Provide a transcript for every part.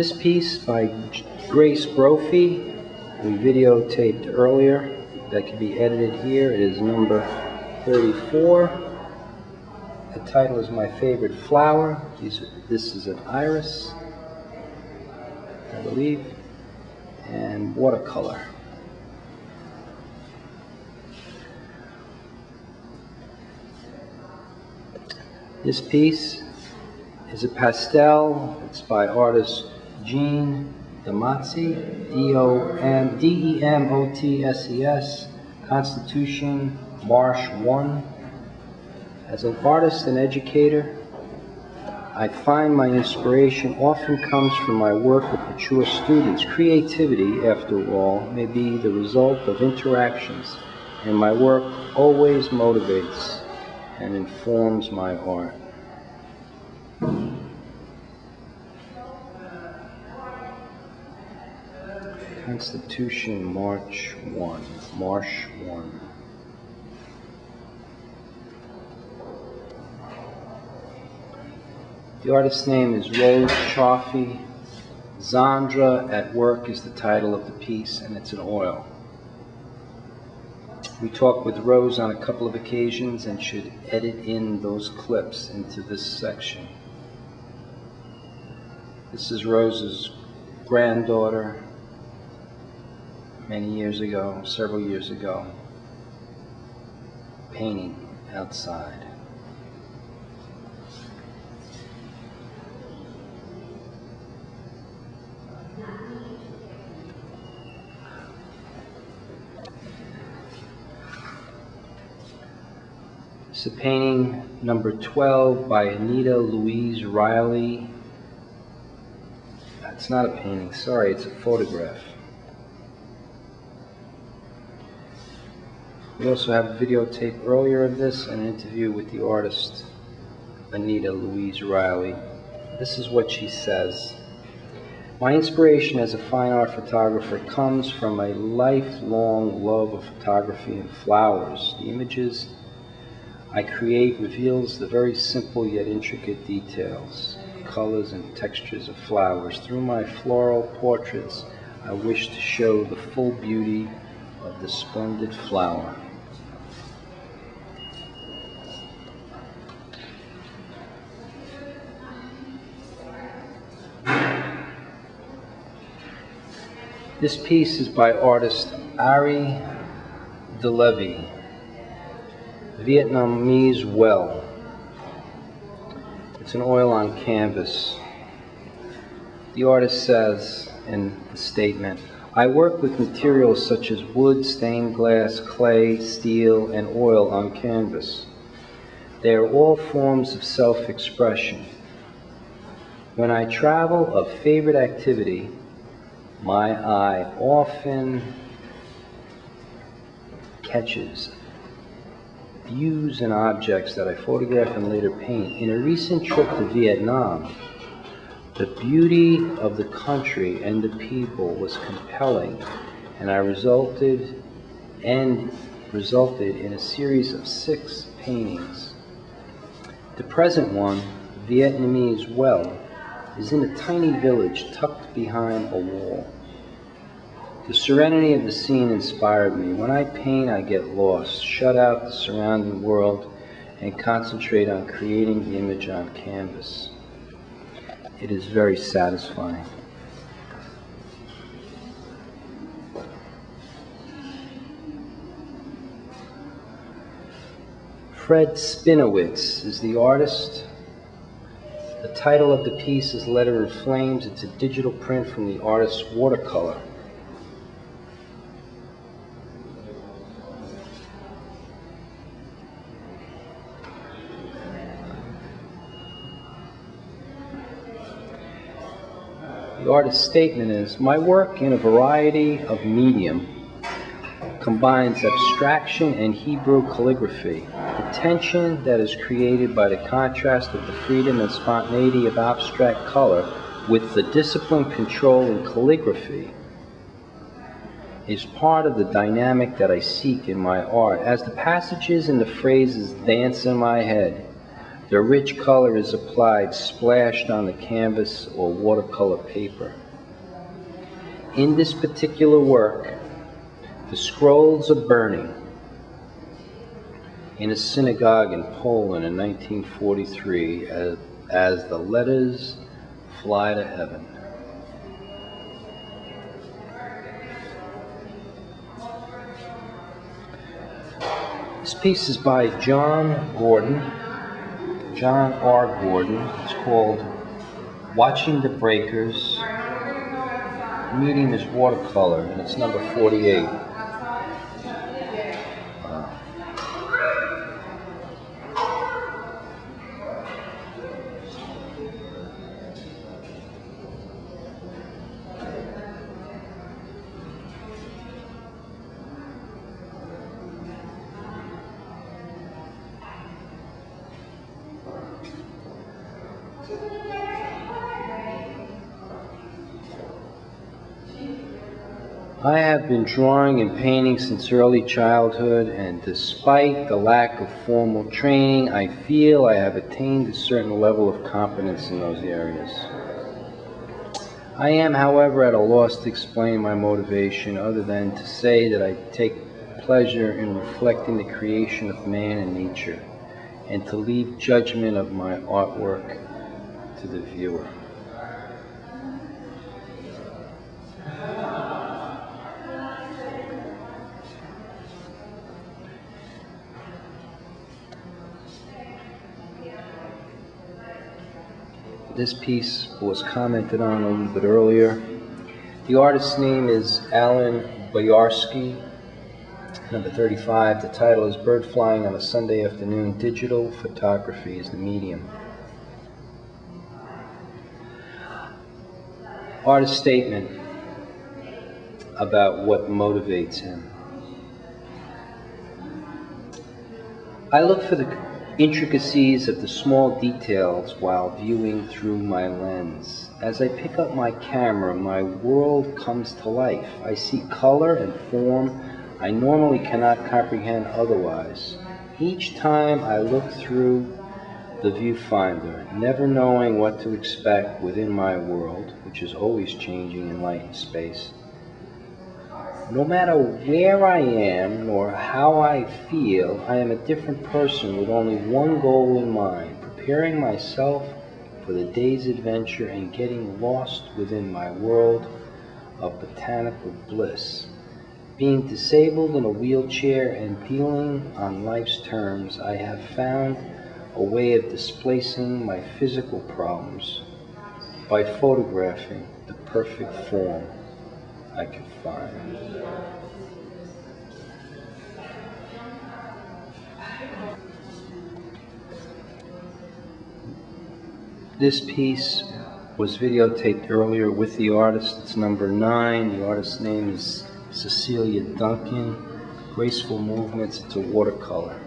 This piece by Grace Brophy, we videotaped earlier, that can be edited here. It is number 34. The title is My Favorite Flower. This is an iris, I believe, and watercolor. This piece is a pastel. It's by artist Jean Damaszi, D-E-M-O-T-S-E-S, Constitution, Marsh 1. As an artist and educator, I find my inspiration often comes from my work with mature students. Creativity, after all, may be the result of interactions, and my work always motivates and informs my art. Constitution, March 1, Marsh 1. The artist's name is Rose Chaffee. Zandra at Work is the title of the piece, and it's an oil. We talked with Rose on a couple of occasions and should edit in those clips into this section. This is Rose's granddaughter many years ago, several years ago, painting outside. It's a painting number 12 by Anita Louise Riley. That's not a painting, sorry, it's a photograph. We also have a videotape earlier of this, an interview with the artist Anita Louise Riley. This is what she says. My inspiration as a fine art photographer comes from a lifelong love of photography and flowers. The images I create reveals the very simple yet intricate details, colors and textures of flowers. Through my floral portraits, I wish to show the full beauty of the splendid flower. This piece is by artist Ari Delevy, Vietnamese well. It's an oil on canvas. The artist says in the statement, I work with materials such as wood, stained glass, clay, steel, and oil on canvas. They are all forms of self-expression. When I travel, a favorite activity, my eye often catches views and objects that I photograph and later paint. In a recent trip to Vietnam, the beauty of the country and the people was compelling, and I resulted in a series of 6 paintings. The present one, Vietnamese well, is in a tiny village tucked behind a wall. The serenity of the scene inspired me. When I paint, I get lost, shut out the surrounding world, and concentrate on creating the image on canvas. It is very satisfying. Fred Spinowitz is the artist. The title of the piece is Letter in Flames. It's a digital print from the artist's watercolor. The artist's statement is, my work in a variety of medium combines abstraction and Hebrew calligraphy. The tension that is created by the contrast of the freedom and spontaneity of abstract color with the disciplined control in calligraphy is part of the dynamic that I seek in my art. As the passages and the phrases dance in my head, The rich color is applied, splashed on the canvas or watercolor paper. In this particular work, the scrolls are burning. In a synagogue in Poland in 1943, as the letters fly to heaven. This piece is by John Gordon. John R. Gordon. It's called Watching the Breakers, Meeting is Watercolor, and it's number 48. I have been drawing and painting since early childhood, and despite the lack of formal training, I feel I have attained a certain level of competence in those areas. I am, however, at a loss to explain my motivation, other than to say that I take pleasure in reflecting the creation of man and nature, and to leave judgment of my artwork to the viewer. This piece was commented on a little bit earlier. The artist's name is Alan Boyarski, number 35. The title is Bird Flying on a Sunday Afternoon. Digital photography is the medium. Artist's statement about what motivates him. I look for the intricacies of the small details while viewing through my lens. As I pick up my camera, my world comes to life. I see color and form I normally cannot comprehend otherwise. Each time I look through the viewfinder, never knowing what to expect within my world, which is always changing in light and space. No matter where I am, nor how I feel, I am a different person with only one goal in mind, preparing myself for the day's adventure and getting lost within my world of botanical bliss. Being disabled in a wheelchair and dealing on life's terms, I have found a way of displacing my physical problems by photographing the perfect form I can find. This piece was videotaped earlier with the artist. It's number 9. The artist's name is Cecilia Duncan. Graceful Movements. It's a watercolor.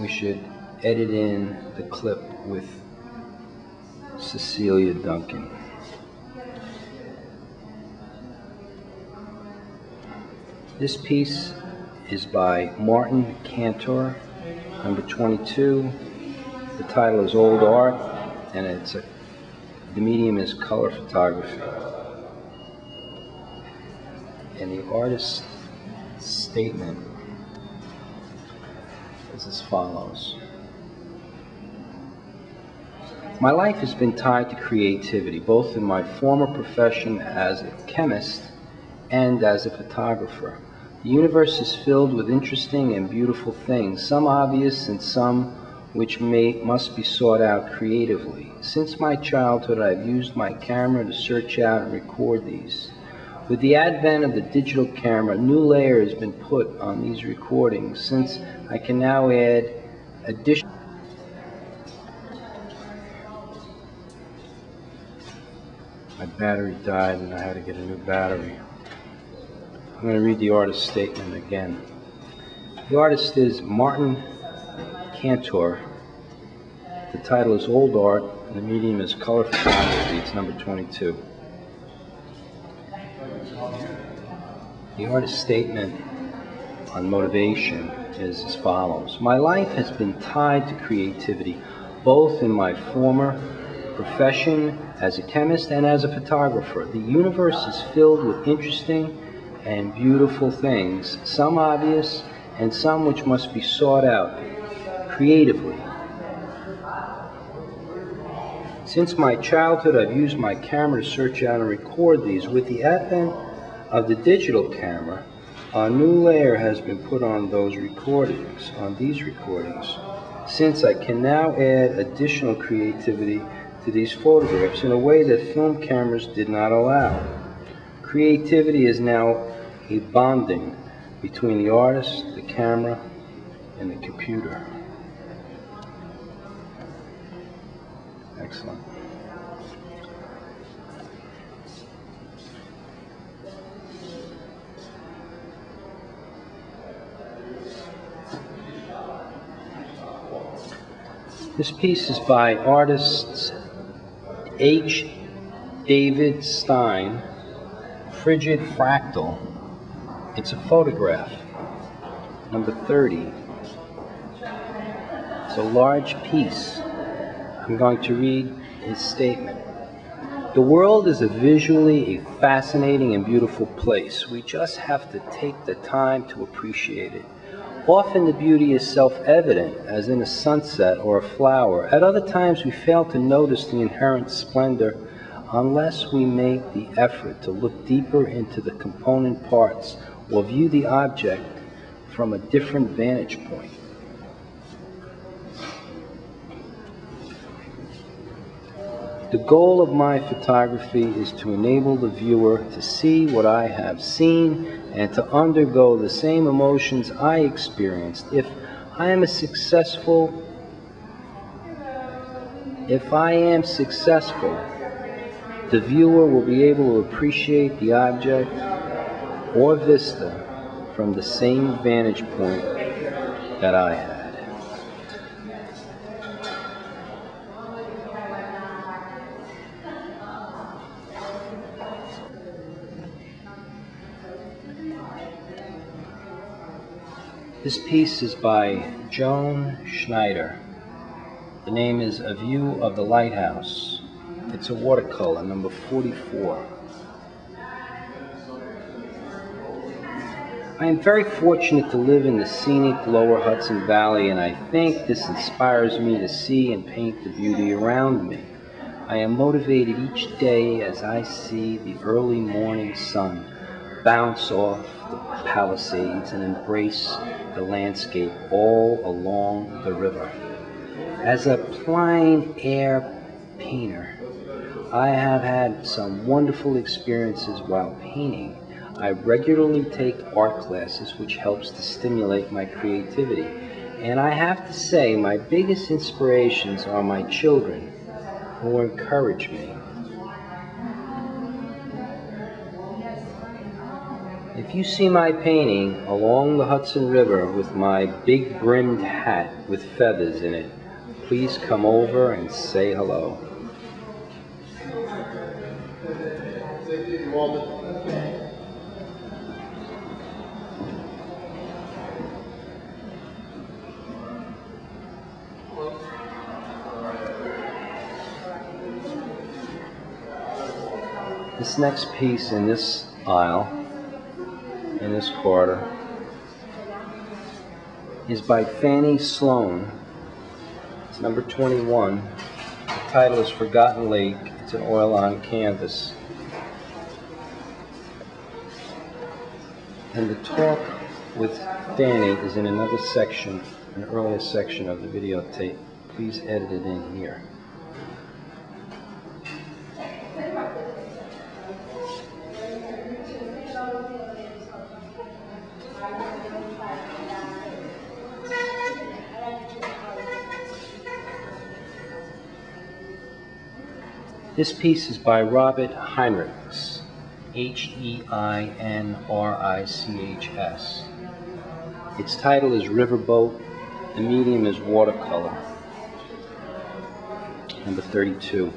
We should edit in the clip with Cecilia Duncan. This piece is by Martin Cantor, number 22. The title is Old Art, and it's the medium is color photography. And the artist's statement is as follows. My life has been tied to creativity, both in my former profession as a chemist and as a photographer. The universe is filled with interesting and beautiful things, some obvious and some which must be sought out creatively. Since my childhood, I've used my camera to search out and record these. With the advent of the digital camera, a new layer has been put on these recordings, since I can now add additional. My battery died and I had to get a new battery. I'm going to read the artist's statement again. The artist is Martin Cantor. The title is Old Art, and the medium is color photography. It's number 22. The artist's statement on motivation is as follows. My life has been tied to creativity, both in my former profession as a chemist and as a photographer. The universe is filled with interesting and beautiful things, some obvious and some which must be sought out creatively. Since my childhood, I've used my camera to search out and record these. With the advent of the digital camera, a new layer has been put on those recordings, on these recordings, since I can now add additional creativity to these photographs in a way that film cameras did not allow. Creativity is now a bonding between the artist, the camera, and the computer. Excellent. This piece is by artists H. David Stein, Frigid Fractal. It's a photograph, number 30. It's a large piece. I'm going to read his statement. The world is visually a fascinating and beautiful place. We just have to take the time to appreciate it. Often the beauty is self-evident, as in a sunset or a flower. At other times we fail to notice the inherent splendor unless we make the effort to look deeper into the component parts or view the object from a different vantage point. The goal of my photography is to enable the viewer to see what I have seen and to undergo the same emotions I experienced. If I am successful, the viewer will be able to appreciate the object or vista from the same vantage point that I have. This piece is by Joan Schneider. The name is A View of the Lighthouse. It's a watercolor, number 44. I am very fortunate to live in the scenic lower Hudson Valley, and I think this inspires me to see and paint the beauty around me. I am motivated each day as I see the early morning sun bounce off the palisades and embrace the landscape all along the river. As a plein air painter, I have had some wonderful experiences while painting. I regularly take art classes, which helps to stimulate my creativity. And I have to say, my biggest inspirations are my children, who encourage me. If you see my painting along the Hudson River with my big brimmed hat with feathers in it, please come over and say hello. This next piece in this aisle, in this corridor, is by Fanny Sloan. It's number 21. The title is Forgotten Lake. It's an oil on canvas. And the talk with Fanny is in another section, an earlier section of the videotape. Please edit it in here. This piece is by Robert Heinrichs, H-E-I-N-R-I-C-H-S. Its title is Riverboat. The medium is watercolor, number 32.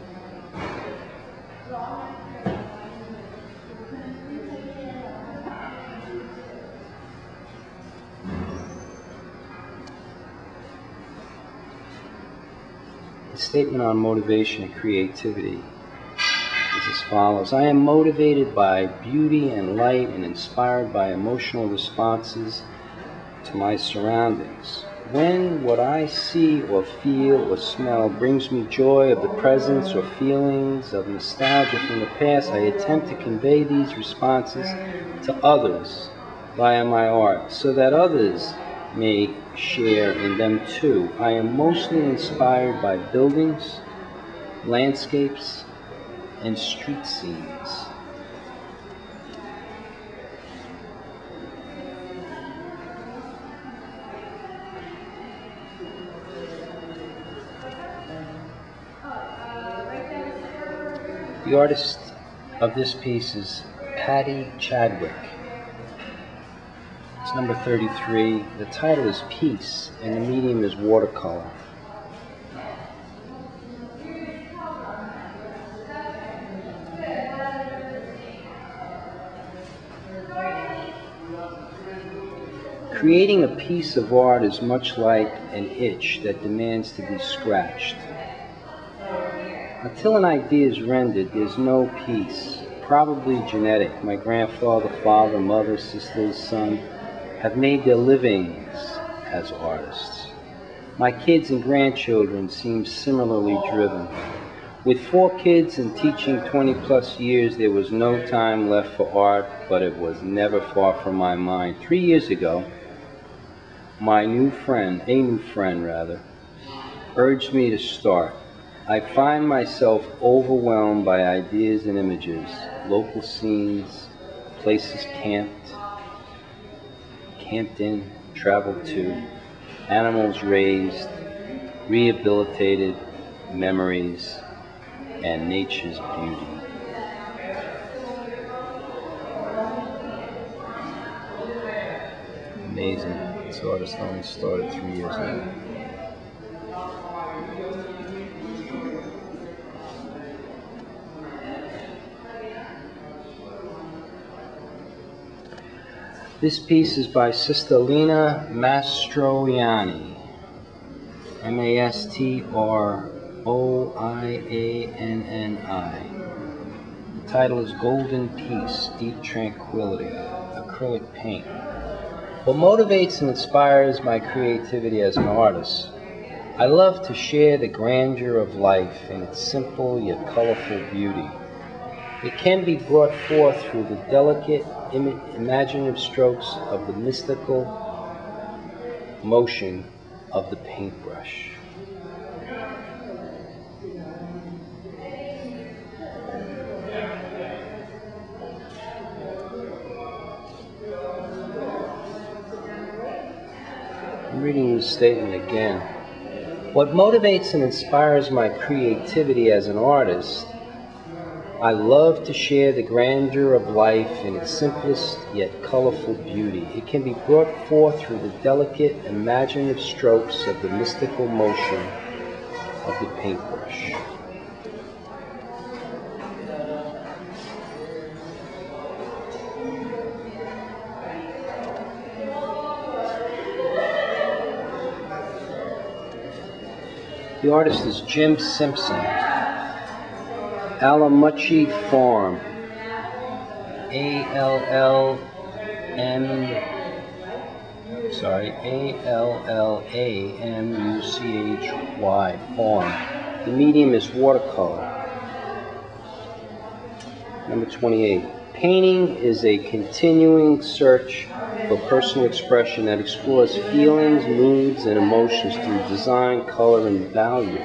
His statement on motivation and creativity is as follows. I am motivated by beauty and light and inspired by emotional responses to my surroundings. When what I see or feel or smell brings me joy of the presence or feelings of nostalgia from the past, I attempt to convey these responses to others via my art so that others may share in them too. I am mostly inspired by buildings, landscapes, and street scenes. The artist of this piece is Patty Chadwick. It's number 33. The title is Peace, and the medium is watercolor. Creating a piece of art is much like an itch that demands to be scratched. Until an idea is rendered, there's no peace. Probably genetic. My grandfather, father, mother, sister, son have made their livings as artists. My kids and grandchildren seem similarly driven. With 4 kids and teaching 20-plus years, there was no time left for art, but it was never far from my mind. 3 years ago, a new friend, urged me to start. I find myself overwhelmed by ideas and images, local scenes, places camped in, traveled to, animals raised, rehabilitated, memories, and nature's beauty. Amazing. This artist only started 3 years ago. This piece is by Sister Lina Mastroianni, M-A-S-T-R-O-I-A-N-N-I. The title is Golden Peace, Deep Tranquility, acrylic paint. What motivates and inspires my creativity as an artist? I love to share the grandeur of life in its simple yet colorful beauty. It can be brought forth through the delicate, imaginative strokes of the mystical motion of the paintbrush. I'm reading this statement again. What motivates and inspires my creativity as an artist? I love to share the grandeur of life in its simplest yet colorful beauty. It can be brought forth through the delicate, imaginative strokes of the mystical motion of the paintbrush. The artist is Jim Simpson. Allamuchee Farm, A-L-L-A-M-U-C-H-Y, Farm. The medium is watercolor. Number 28. Painting is a continuing search for personal expression that explores feelings, moods, and emotions through design, color, and value.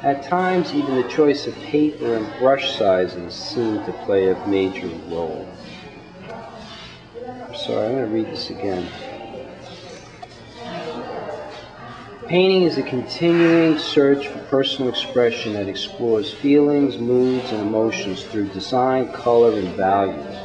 At times, even the choice of paper and brush sizes seem to play a major role. I'm sorry, I'm going to read this again. Painting is a continuing search for personal expression that explores feelings, moods, and emotions through design, color, and values.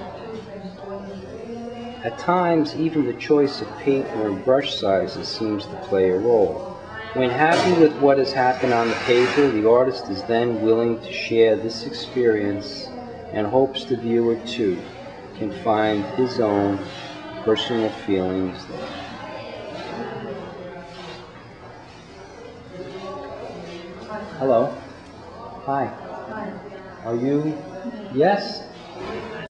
At times, even the choice of paper and brush sizes seems to play a role. When happy with what has happened on the paper, the artist is then willing to share this experience and hopes the viewer, too, can find his own personal feelings there. Hello. Hi. Are you? Yes?